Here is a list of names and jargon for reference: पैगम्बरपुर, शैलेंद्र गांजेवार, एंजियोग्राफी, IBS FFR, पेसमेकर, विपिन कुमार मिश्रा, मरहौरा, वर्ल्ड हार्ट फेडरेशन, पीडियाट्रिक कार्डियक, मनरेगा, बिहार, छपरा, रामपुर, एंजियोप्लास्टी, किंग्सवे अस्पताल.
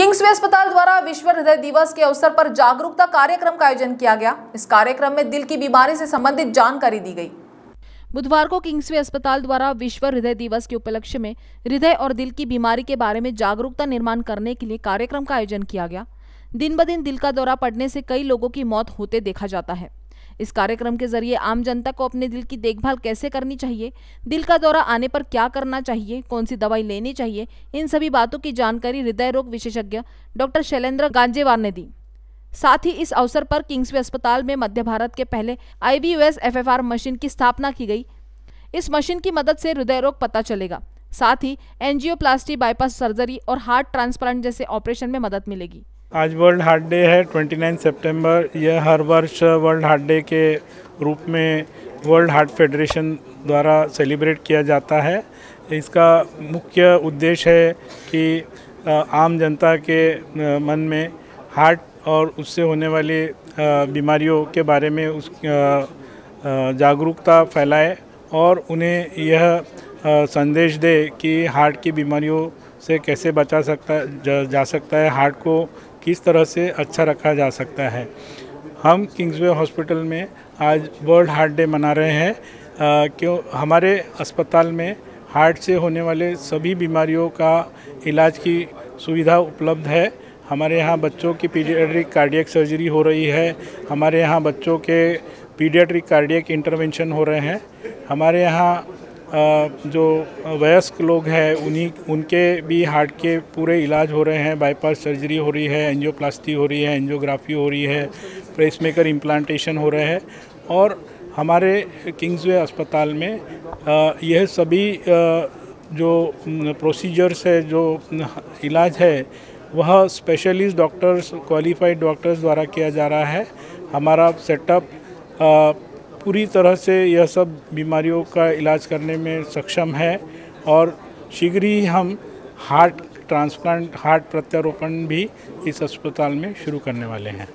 किंग्सवे अस्पताल द्वारा विश्व हृदय दिवस के अवसर पर जागरूकता कार्यक्रम का आयोजन किया गया। इस कार्यक्रम में दिल की बीमारी से संबंधित जानकारी दी गई। बुधवार को किंग्सवे अस्पताल द्वारा विश्व हृदय दिवस के उपलक्ष्य में हृदय और दिल की बीमारी के बारे में जागरूकता निर्माण करने के लिए कार्यक्रम का आयोजन किया गया। दिन ब दिन दिल का दौरा पड़ने से कई लोगों की मौत होते देखा जाता है। इस कार्यक्रम के जरिए आम जनता को अपने दिल की देखभाल कैसे करनी चाहिए, दिल का दौरा आने पर क्या करना चाहिए, कौन सी दवाई लेनी चाहिए, इन सभी बातों की जानकारी हृदय रोग विशेषज्ञ डॉक्टर शैलेंद्र गांजेवार ने दी। साथ ही इस अवसर पर किंग्सवे अस्पताल में मध्य भारत के पहले IBS FFR मशीन की स्थापना की गई। इस मशीन की मदद से हृदय रोग पता चलेगा, साथ ही एंजियोप्लास्टी, बाईपास सर्जरी और हार्ट ट्रांसप्लांट जैसे ऑपरेशन में मदद मिलेगी। आज वर्ल्ड हार्ट डे है 29 सितंबर। यह हर वर्ष वर्ल्ड हार्ट डे के रूप में वर्ल्ड हार्ट फेडरेशन द्वारा सेलिब्रेट किया जाता है। इसका मुख्य उद्देश्य है कि आम जनता के मन में हार्ट और उससे होने वाली बीमारियों के बारे में उस जागरूकता फैलाए और उन्हें यह संदेश दे कि हार्ट की बीमारियों से कैसे बचा जा सकता है, हार्ट को किस तरह से अच्छा रखा जा सकता है। हम किंग्सवे हॉस्पिटल में आज वर्ल्ड हार्ट डे मना रहे हैं क्यों हमारे अस्पताल में हार्ट से होने वाले सभी बीमारियों का इलाज की सुविधा उपलब्ध है। हमारे यहाँ बच्चों की पीडियाट्रिक कार्डियक सर्जरी हो रही है, हमारे यहाँ बच्चों के पीडियाट्रिक कार्डियक इंटरवेंशन हो रहे हैं, हमारे यहाँ जो वयस्क लोग हैं उनके भी हार्ट के पूरे इलाज हो रहे हैं। बाईपास सर्जरी हो रही है, एंजियोप्लास्टी हो रही है, एंजियोग्राफी हो रही है, पेसमेकर इम्प्लांटेशन हो रहे हैं और हमारे किंग्सवे अस्पताल में यह सभी जो प्रोसीजर्स है, जो इलाज है, वह स्पेशलिस्ट डॉक्टर्स, क्वालिफाइड डॉक्टर्स द्वारा किया जा रहा है। हमारा सेटअप पूरी तरह से यह सब बीमारियों का इलाज करने में सक्षम है और शीघ्र ही हम हार्ट ट्रांसप्लांट, हार्ट प्रत्यारोपण भी इस अस्पताल में शुरू करने वाले हैं।